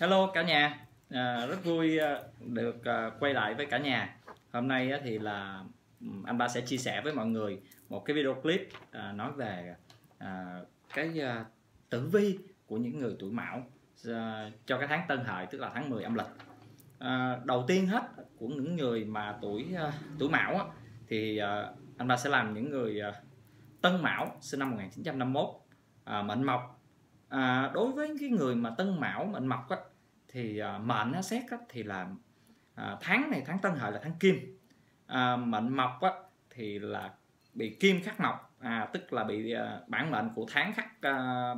Hello cả nhà, rất vui được quay lại với cả nhà. Hôm nay thì là anh Ba sẽ chia sẻ với mọi người một cái video clip nói về cái tử vi của những người tuổi Mão cho cái tháng Tân Hợi, tức là tháng 10 âm lịch. Đầu tiên hết của những người mà tuổi Mão á, thì anh Ba sẽ làm những người Tân Mão sinh năm 1951, mệnh Mộc. Đối với cái người mà Tân Mão mệnh Mộc á, thì mệnh nó xét á, thì là tháng này, tháng Tân Hợi là tháng Kim. Mệnh Mộc á, thì là bị Kim khắc Mộc, tức là bị bản mệnh của tháng khắc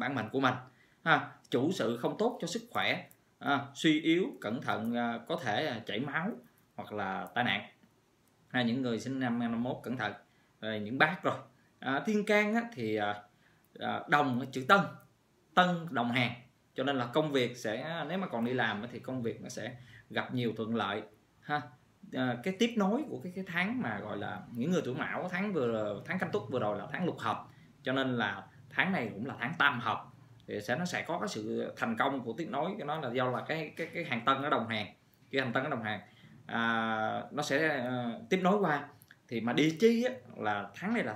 bản mệnh của mình. Chủ sự không tốt cho sức khỏe, suy yếu, cẩn thận, có thể chảy máu hoặc là tai nạn. Những người sinh năm 51 cẩn thận, những bác rồi. Thiên Can á, thì đồng chữ Tân, Tân đồng hàng, cho nên là công việc sẽ, nếu mà còn đi làm thì công việc nó sẽ gặp nhiều thuận lợi ha. Cái tiếp nối của cái tháng mà gọi là những người tuổi Mão, tháng Canh Tuất vừa rồi là tháng lục hợp, cho nên là tháng này cũng là tháng tam hợp, thì nó sẽ có cái sự thành công của tiếp nối. Cái nó là do là cái hàng Tân nó đồng hàng, nó sẽ tiếp nối qua. Thì mà địa chi á, là tháng này là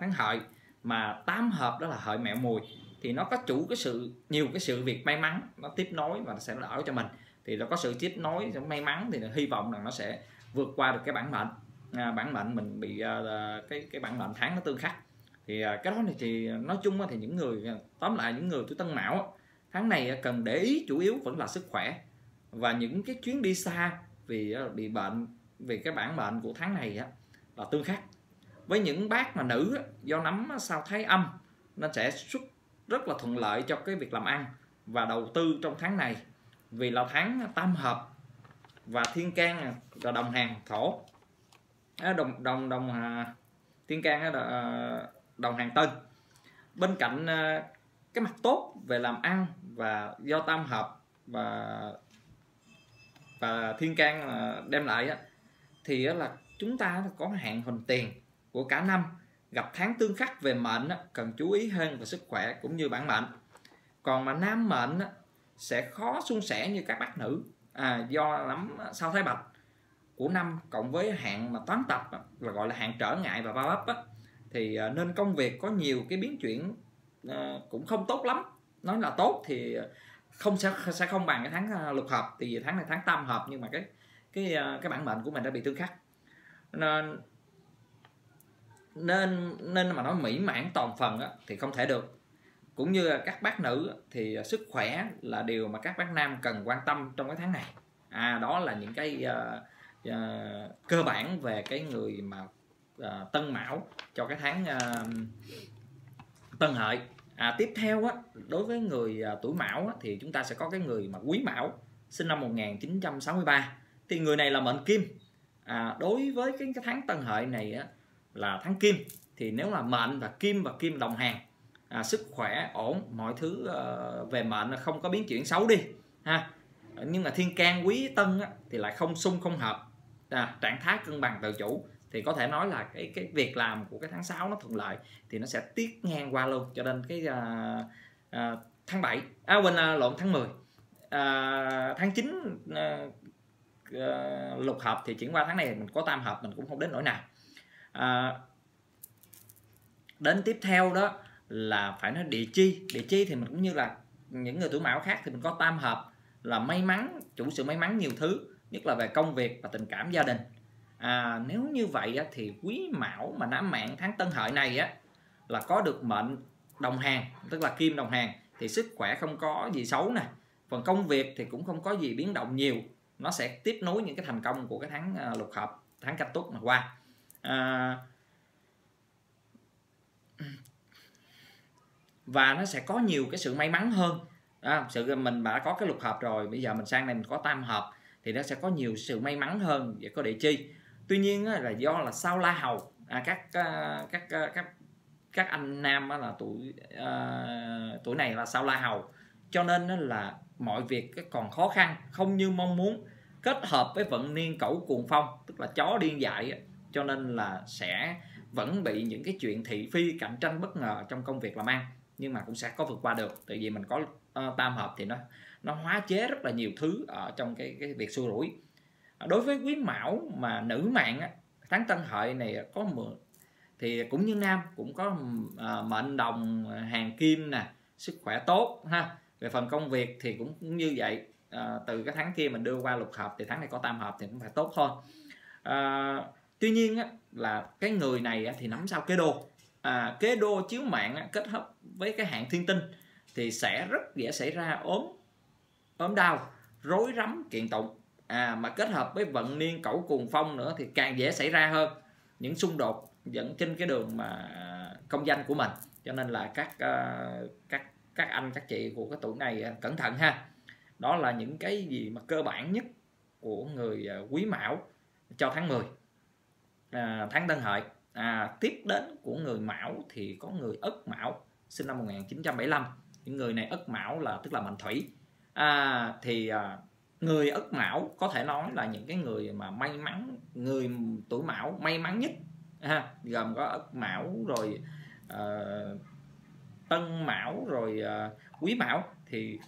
tháng Hợi, mà tam hợp đó là Hợi Mẹo Mùi, thì nó có chủ cái sự nhiều cái sự việc may mắn nó tiếp nối và nó sẽ đỡ cho mình. Thì nó có sự tiếp nối may mắn thì hy vọng là nó sẽ vượt qua được cái bản mệnh, bản mệnh mình bị cái bản mệnh tháng nó tương khắc. Thì cái đó này thì nói chung thì những người, tóm lại những người tuổi Tân Mão tháng này cần để ý chủ yếu vẫn là sức khỏe và những cái chuyến đi xa, vì bị bệnh, vì cái bản mệnh của tháng này là tương khắc. Với những bác mà nữ do nắm sao Thái âm nên sẽ rất là thuận lợi cho cái việc làm ăn và đầu tư trong tháng này, vì là tháng tam hợp và Thiên Can là đồng hàng thổ, Thiên Can là đồng hàng Tân. Bên cạnh cái mặt tốt về làm ăn và do tam hợp và Thiên Can đem lại, thì là chúng ta có hạn hình tiền của cả năm, gặp tháng tương khắc về mệnh cần chú ý hơn về sức khỏe cũng như bản mệnh. Còn mà nam mệnh sẽ khó suôn sẻ như các bác nữ, do lắm sao Thái Bạch của năm cộng với hạn mà toán tập là gọi là hạn trở ngại và bao bắp, thì nên công việc có nhiều cái biến chuyển cũng không tốt lắm. Nói là tốt thì sẽ không bằng cái tháng lục hợp, thì tháng này tháng tam hợp, nhưng mà cái bản mệnh của mình đã bị tương khắc nên mà nói mỹ mãn toàn phần thì không thể được. Cũng như các bác nữ thì sức khỏe là điều mà các bác nam cần quan tâm trong cái tháng này. Đó là những cái cơ bản về cái người mà Tân Mão cho cái tháng Tân Hợi. Tiếp theo đối với người tuổi Mão thì chúng ta sẽ có cái người mà Quý Mão sinh năm 1963, thì người này là mệnh Kim. Đối với cái tháng Tân Hợi này là tháng Kim, thì nếu là mệnh và Kim đồng hàng, sức khỏe ổn, mọi thứ về mệnh không có biến chuyển xấu đi ha. Nhưng mà Thiên Can Quý Tân thì lại không xung không hợp, trạng thái cân bằng tự chủ, thì có thể nói là cái việc làm của cái tháng 6 nó thuận lợi thì nó sẽ tiết ngang qua luôn, cho nên cái tháng 7 tháng 10, tháng 9 lục hợp thì chuyển qua tháng này mình có tam hợp, mình cũng không đến nỗi nào. Đến tiếp theo đó là phải nói địa chi. Địa chi thì mình cũng như là những người tuổi Mão khác thì mình có tam hợp là may mắn, chủ sự may mắn nhiều thứ, nhất là về công việc và tình cảm gia đình. Nếu như vậy thì Quý Mão mà nạp mạng tháng Tân Hợi này là có được mệnh đồng hàng, tức là Kim đồng hàng, thì sức khỏe không có gì xấu nè, phần công việc thì cũng không có gì biến động nhiều, nó sẽ tiếp nối những cái thành công của cái tháng lục hợp, tháng Canh Tuất mà qua. Và nó sẽ có nhiều cái sự may mắn hơn. Sự mình đã có cái lục hợp rồi, bây giờ mình sang này mình có tam hợp thì nó sẽ có nhiều sự may mắn hơn về có địa chi. Tuy nhiên là do là sao La Hầu, các anh nam là tuổi này là sao La Hầu, cho nên là mọi việc còn khó khăn không như mong muốn, kết hợp với vận niên Cẩu Cuồng Phong, tức là chó điên dại, cho nên là sẽ vẫn bị những cái chuyện thị phi, cạnh tranh bất ngờ trong công việc làm ăn, nhưng mà cũng sẽ có vượt qua được, tại vì mình có tam hợp thì nó nó hóa chế rất là nhiều thứ ở trong cái việc xua đuổi. Đối với quý mão mà nữ mạng á, tháng Tân Hợi này có mượn thì cũng như nam, cũng có mệnh đồng hàng kim nè, sức khỏe tốt ha. Về phần công việc thì cũng như vậy, từ cái tháng kia mình đưa qua lục hợp thì tháng này có tam hợp thì cũng phải tốt thôi. Tuy nhiên á, là cái người này á, thì nắm sao kế đô, kế đô chiếu mạng á, kết hợp với cái hạn thiên tinh thì sẽ rất dễ xảy ra ốm đau, rối rắm, kiện tụng. Mà kết hợp với vận niên cẩu cuồng phong nữa thì càng dễ xảy ra hơn những xung đột dẫn trên cái đường mà công danh của mình. Cho nên là các anh các chị của cái tuổi này cẩn thận ha. Đó là những cái gì mà cơ bản nhất của người quý mão cho tháng 10, tháng Tân Hợi. Tiếp đến của người mão thì có người Ất Mão sinh năm 1975. Những người này Ất Mão là tức là mệnh thủy. Người Ất Mão có thể nói là những cái người mà may mắn, người tuổi mão may mắn nhất ha, gồm có Ất Mão rồi Tân Mão rồi Quý Mão thì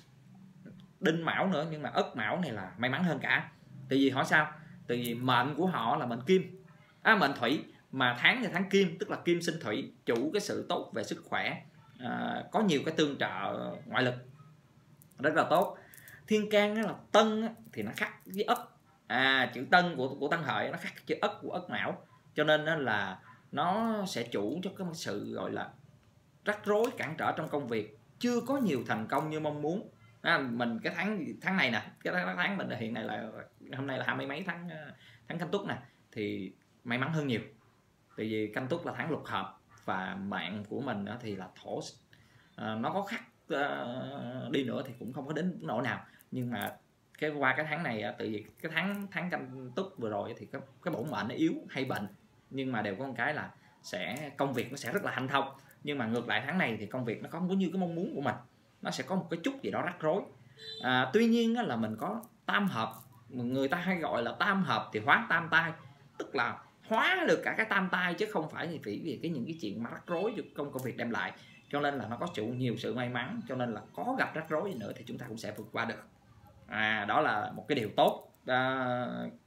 Đinh Mão nữa, nhưng mà Ất Mão này là may mắn hơn cả. Tại vì hỏi sao? Tại vì mệnh của họ là mệnh kim, mệnh thủy, mà tháng thì tháng kim, tức là kim sinh thủy, chủ cái sự tốt về sức khỏe, có nhiều cái tương trợ ngoại lực rất là tốt. Thiên can đó là tân thì nó khác với ất, chữ tân của Tân Hợi nó khác chữ ất của Ất Mão, cho nên là nó sẽ chủ cho cái sự gọi là rắc rối, cản trở trong công việc, chưa có nhiều thành công như mong muốn. Mình cái tháng này nè, cái tháng mình hiện nay là hôm nay là 20 mấy tháng Canh Tuất nè, thì may mắn hơn nhiều. Tại vì Canh Tuất là tháng lục hợp và mạng của mình thì là thổ, nó có khắc đi nữa thì cũng không có đến nỗi nào, nhưng mà cái qua cái tháng này, tự vì cái tháng Canh Tuất vừa rồi thì cái bổn mệnh nó yếu hay bệnh, nhưng mà đều có một cái là sẽ công việc nó sẽ rất là hanh thông. Nhưng mà ngược lại tháng này thì công việc nó không có như cái mong muốn của mình, nó sẽ có một cái chút gì đó rắc rối. Tuy nhiên là mình có tam hợp, người ta hay gọi là tam hợp thì hóa tam tai, tức là hóa được cả cái tam tai chứ không phải vì những cái chuyện mà rắc rối trong công việc đem lại. Cho nên là nó có chịu nhiều sự may mắn, cho nên là có gặp rắc rối nữa thì chúng ta cũng sẽ vượt qua được. Đó là một cái điều tốt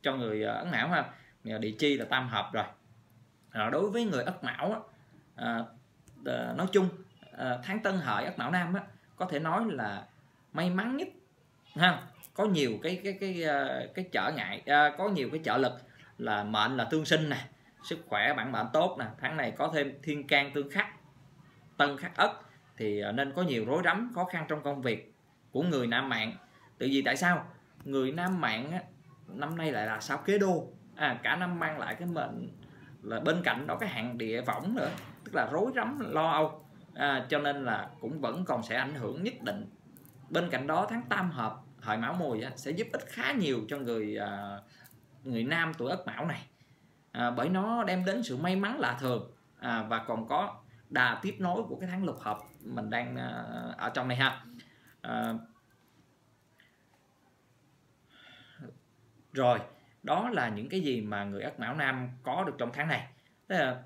cho người Ất Mão ha. Địa chi là tam hợp rồi. Đối với người Ất Mão nói chung, tháng Tân Hợi Ất Mão nam có thể nói là may mắn nhất ha. Có nhiều cái trở ngại, có nhiều cái trợ lực, là mệnh là tương sinh nè, sức khỏe bản mệnh tốt nè, tháng này có thêm thiên can tương khắc, tân khắc ất thì nên có nhiều rối rắm khó khăn trong công việc của người nam mạng. Tự vì tại sao người nam mạng năm nay lại là sao kế đô, cả năm mang lại cái mệnh là bên cạnh đó cái hạn địa võng nữa, tức là rối rắm lo âu, cho nên là cũng vẫn còn sẽ ảnh hưởng nhất định. Bên cạnh đó tháng tam hợp Hợi Mão Mùi sẽ giúp ích khá nhiều cho người nam tuổi Ất Mão này, bởi nó đem đến sự may mắn lạ thường, và còn có đà tiếp nối của cái tháng lục hợp mình đang ở trong này ha. Rồi đó là những cái gì mà người Ất Mão nam có được trong tháng này. Tức là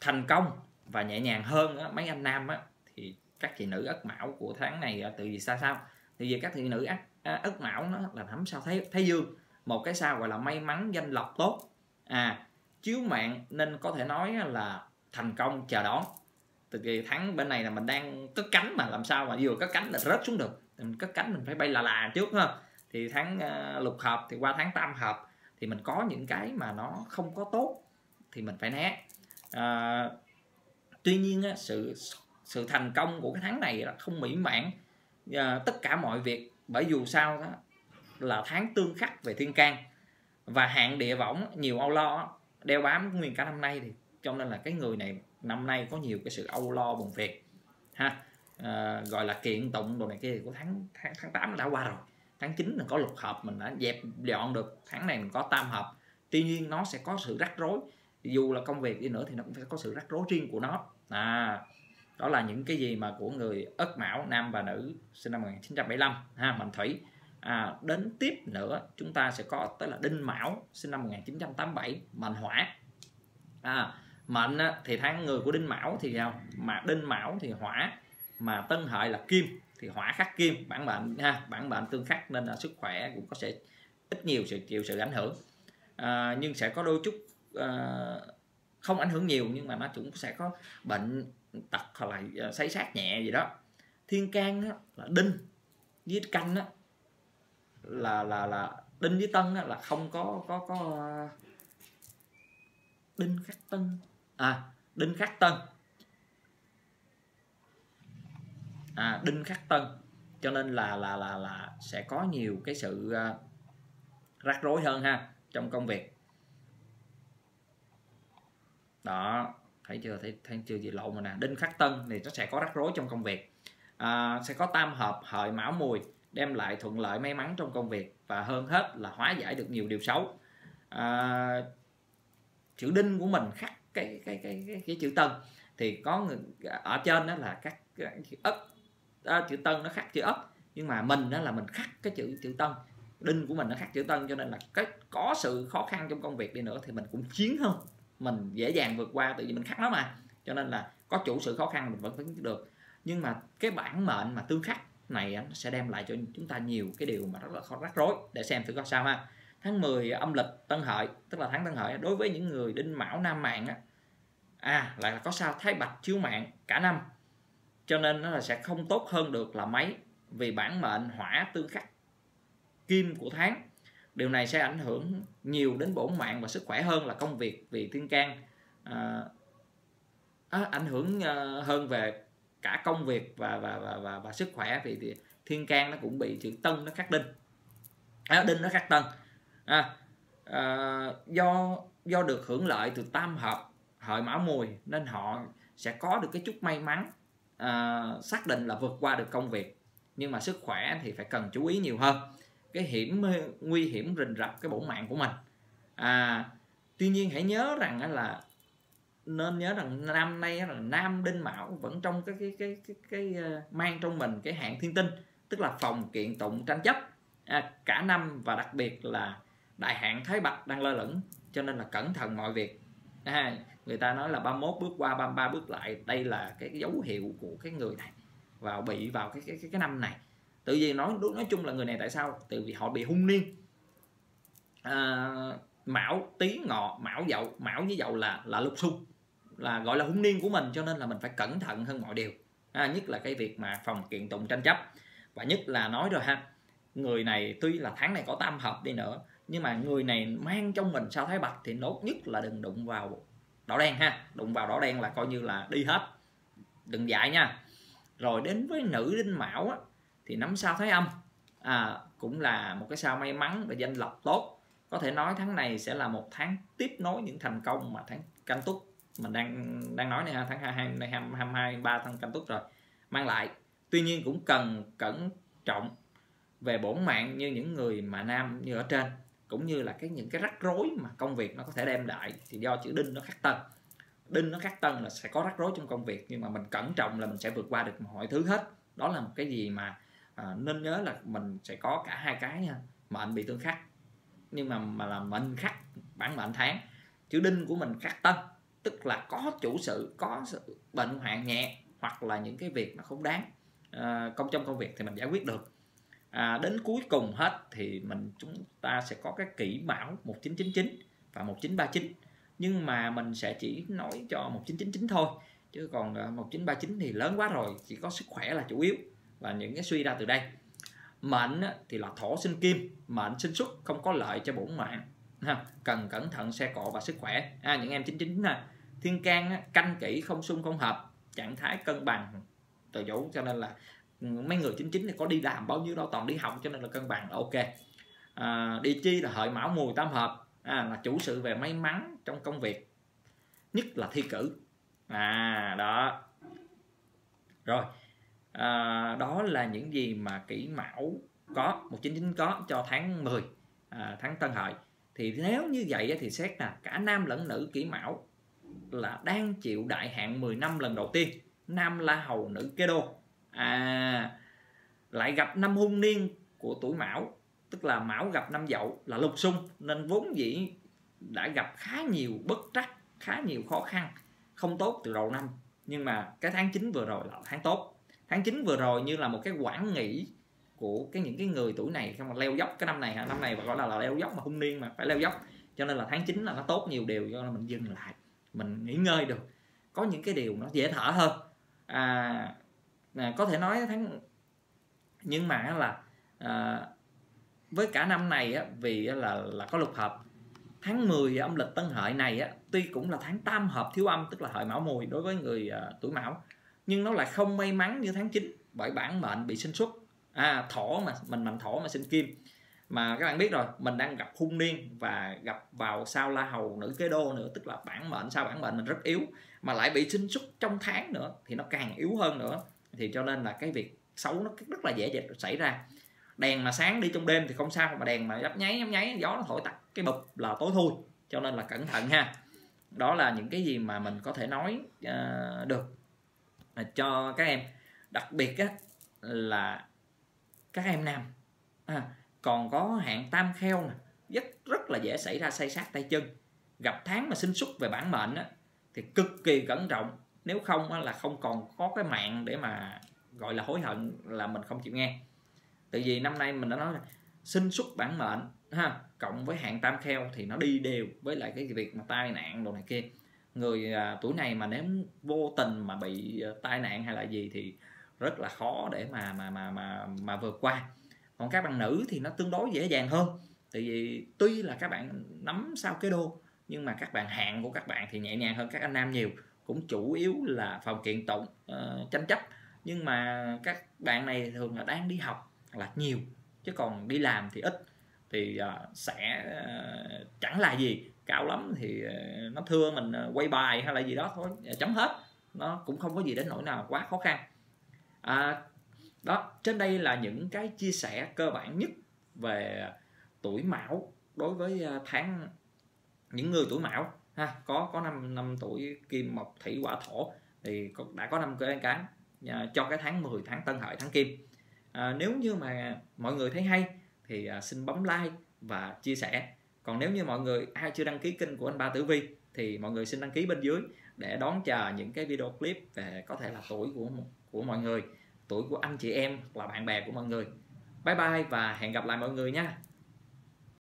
thành công và nhẹ nhàng hơn mấy anh nam thì các chị nữ Ất Mão của tháng này tự vì sao? Tại vì các chị nữ Ất Mão nó là nắm sao Thái Dương, một cái sao gọi là may mắn, danh lộc tốt, chiếu mạng nên có thể nói là thành công chờ đón. Từ kỳ tháng bên này là mình đang cất cánh, mà làm sao mà vừa cất cánh là rớt xuống được, mình cất cánh mình phải bay là trước ha. Thì tháng lục hợp thì qua tháng tam hợp thì mình có những cái mà nó không có tốt thì mình phải né. Tuy nhiên sự thành công của cái tháng này là không mỹ mãn tất cả mọi việc, bởi dù sao đó là tháng tương khắc về thiên can và hạn địa võng, nhiều âu lo đeo bám nguyên cả năm nay, thì cho nên là cái người này năm nay có nhiều cái sự âu lo buồn phiền ha, gọi là kiện tụng đồ này kia của tháng 8 đã qua rồi. Tháng 9 mình có lục hợp mình đã dẹp dọn được, tháng này mình có tam hợp, tuy nhiên nó sẽ có sự rắc rối, dù là công việc đi nữa thì nó cũng phải có sự rắc rối riêng của nó. Đó là những cái gì mà của người Ất Mão nam và nữ sinh năm 1975 ha, mệnh thủy. Đến tiếp nữa chúng ta sẽ có tới là Đinh Mão sinh năm 1987, mệnh hỏa. Mệnh thì tháng người của Đinh Mão thì sao? Mà Đinh Mão thì hỏa, mà Tân Hợi là kim, thì hỏa khắc kim, bản mệnh ha, bản mệnh tương khắc nên là sức khỏe cũng có sẽ ít nhiều sự chịu sự ảnh hưởng, nhưng sẽ có đôi chút không ảnh hưởng nhiều nhưng mà nó cũng sẽ có bệnh tật hoặc là xây sát nhẹ gì đó. Thiên can đó, là đinh với canh đó, là đinh với tân đó, là không có đinh khắc tân, đinh khắc tân, cho nên là sẽ có nhiều cái sự rắc rối hơn ha trong công việc đó, thấy chưa, thấy chưa gì lộn rồi nè. Đinh khắc tân thì nó sẽ có rắc rối trong công việc, sẽ có tam hợp hợi mão mùi đem lại thuận lợi may mắn trong công việc và hơn hết là hóa giải được nhiều điều xấu. Chữ đinh của mình khắc cái chữ tân thì có người, ở trên đó là các chữ ất, chữ tân nó khắc chữ ất, nhưng mà mình đó là mình khắc cái chữ tân, đinh của mình nó khắc chữ tân, cho nên là cái có sự khó khăn trong công việc đi nữa thì mình cũng chiến hơn, mình dễ dàng vượt qua, tự nhiên mình khắc nó mà, cho nên là có chủ sự khó khăn mình vẫn tính được. Nhưng mà cái bản mệnh mà tương khắc này nó sẽ đem lại cho chúng ta nhiều cái điều mà rất là khó rắc rối, để xem thử coi sao ha. Tháng 10 âm lịch Tân Hợi, tức là tháng Tân Hợi đối với những người đinh mão nam mạng á, lại là có sao thái bạch chiếu mạng cả năm, cho nên nó là sẽ không tốt hơn được là mấy, vì bản mệnh hỏa tương khắc kim của tháng. Điều này sẽ ảnh hưởng nhiều đến bổn mạng và sức khỏe hơn là công việc, vì thiên can ảnh hưởng hơn về cả công việc và sức khỏe, vì thiên can nó cũng bị chữ tân nó khắc đinh, đinh nó khắc tân. Do được hưởng lợi từ tam hợp hợi mão mùi nên họ sẽ có được cái chút may mắn, xác định là vượt qua được công việc, nhưng mà sức khỏe thì phải cần chú ý nhiều hơn, cái nguy hiểm rình rập cái bổn mạng của mình. Tuy nhiên hãy nhớ rằng là nên nhớ rằng năm nay là nam đinh mão vẫn trong cái mang trong mình cái hạn thiên tinh, tức là phòng kiện tụng tranh chấp cả năm, và đặc biệt là đại hạn thái bạch đang lơ lửng, cho nên là cẩn thận mọi việc. Người ta nói là 31 bước qua 33 bước lại, đây là cái dấu hiệu của cái người này vào bị vào cái năm này. Tự vì nói chung là người này tại sao? Tự vì họ bị hung niên, mão tí ngọ mão dậu, mão với dậu là lục xung, là gọi là hung niên của mình, cho nên là mình phải cẩn thận hơn mọi điều, nhất là cái việc mà phòng kiện tụng tranh chấp. Và nhất là nói rồi ha, người này tuy là tháng này có tam hợp đi nữa, nhưng mà người này mang trong mình sao thái bạch thì nốt nhất là đừng đụng vào đỏ đen ha, đụng vào đỏ đen là coi như là đi hết, đừng dại nha. Rồi đến với nữ đinh mão á, thì nắm sao thái âm, cũng là một cái sao may mắn và danh lộc tốt. Có thể nói tháng này sẽ là một tháng tiếp nối những thành công mà tháng canh tuất mình đang nói này ha, tháng 22, 23 tháng canh tuất rồi mang lại. Tuy nhiên cũng cần cẩn trọng về bổn mạng như những người mà nam như ở trên, cũng như là những cái rắc rối mà công việc nó có thể đem lại, thì do chữ đinh nó khắc tân, là sẽ có rắc rối trong công việc, nhưng mà mình cẩn trọng là mình sẽ vượt qua được mọi thứ hết. Đó là một cái gì mà nên nhớ là mình sẽ có cả hai cái nha, mệnh bị tương khắc nhưng mà là mệnh khắc bản mệnh tháng, chữ đinh của mình khắc tân, tức là có chủ sự, có sự bệnh hoạn nhẹ hoặc là những cái việc nó không đáng trong công việc thì mình giải quyết được. Đến cuối cùng hết thì chúng ta sẽ có cái kỷ mão 1999 và 1939, nhưng mà mình sẽ chỉ nói cho 1999 thôi, chứ còn 1939 thì lớn quá rồi, chỉ có sức khỏe là chủ yếu và những cái suy ra từ đây. Mệnh thì là thổ sinh kim, mệnh sinh xuất không có lợi cho bổn mạng, cần cẩn thận xe cộ và sức khỏe. Những em 99 nè, thiên can canh kỷ không xung không hợp, trạng thái cân bằng tự chủ, cho nên là mấy người 99 thì có đi làm bao nhiêu đâu, toàn đi học, cho nên là cân bằng là ok. Địa chi là hợi mão mùi tam hợp, là chủ sự về may mắn trong công việc, nhất là thi cử. Đó rồi, đó là những gì mà kỷ mão có, 1999 có cho tháng 10, tháng Tân Hợi. Thì nếu như vậy thì xét là cả nam lẫn nữ kỷ mão là đang chịu đại hạn 10 năm lần đầu tiên, nam la hầu nữ kế đô, lại gặp năm hung niên của tuổi mão, tức là mão gặp năm dậu là lục xung, nên vốn dĩ đã gặp khá nhiều bất trắc, khá nhiều khó khăn không tốt từ đầu năm, nhưng mà cái tháng 9 vừa rồi là tháng tốt. Tháng 9 vừa rồi như là một cái quãng nghỉ của những người tuổi này, xong mà leo dốc cái năm này hả? Năm này gọi là leo dốc mà hung niên mà phải leo dốc, cho nên là tháng 9 là nó tốt nhiều điều, cho nên mình dừng lại, mình nghỉ ngơi được, có những cái điều nó dễ thở hơn. Có thể nói tháng, nhưng mà là với cả năm này á, vì là có lục hợp. Tháng 10 âm lịch Tân Hợi này á, tuy cũng là tháng tam hợp thiếu âm, tức là Hợi Mão Mùi đối với người tuổi Mão, nhưng nó lại không may mắn như tháng 9 bởi bản mệnh bị sinh xuất Thổ, mà mình mệnh Thổ mà sinh Kim, mà các bạn biết rồi, mình đang gặp hung niên và gặp vào sao La Hầu nữ kế đô nữa, tức là bản mệnh sao bản mệnh mình rất yếu, mà lại bị sinh xuất trong tháng nữa thì nó càng yếu hơn nữa, thì cho nên là cái việc xấu nó rất là dễ xảy ra. Đèn mà sáng đi trong đêm thì không sao, mà đèn mà nhấp nháy gió nó thổi tắt cái bụp là tối thui, cho nên là cẩn thận ha. Đó là những cái gì mà mình có thể nói được cho các em, đặc biệt á, là các em nam còn có hạn tam kheo nè, rất là dễ xảy ra say sát tay chân. Gặp tháng mà sinh xuất về bản mệnh á, thì cực kỳ cẩn trọng, nếu không á, là không còn có cái mạng để mà gọi là hối hận là mình không chịu nghe. Tại vì năm nay mình đã nói là sinh xuất bản mệnh ha, cộng với hạn tam kheo thì nó đi đều với lại cái việc mà tai nạn đồ này kia. Người tuổi này mà nếu vô tình mà bị tai nạn hay là gì thì rất là khó để mà vượt qua. Còn các bạn nữ thì nó tương đối dễ dàng hơn, tại vì tuy là các bạn nắm sao kế đô nhưng mà các bạn hạn của các bạn thì nhẹ nhàng hơn các anh nam nhiều, cũng chủ yếu là phòng kiện tụng tranh chấp. Nhưng mà các bạn này thường là đang đi học là nhiều, chứ còn đi làm thì ít, thì sẽ chẳng là gì, cao lắm thì nó thưa mình quay bài hay là gì đó thôi, chấm hết, nó cũng không có gì đến nỗi nào quá khó khăn. Đó, trên đây là những cái chia sẻ cơ bản nhất về tuổi Mão đối với tháng những người tuổi Mão ha, có 5 tuổi Kim Mộc Thủy Hỏa Thổ thì đã có 5 cái cán cho cái tháng 10, tháng Tân Hợi, tháng Kim. Nếu như mà mọi người thấy hay thì xin bấm like và chia sẻ. Còn nếu như mọi người ai chưa đăng ký kênh của anh Ba Tử Vi thì mọi người xin đăng ký bên dưới để đón chờ những cái video clip về có thể là tuổi của mọi người, tuổi của anh chị em hoặc là bạn bè của mọi người. Bye bye và hẹn gặp lại mọi người nha.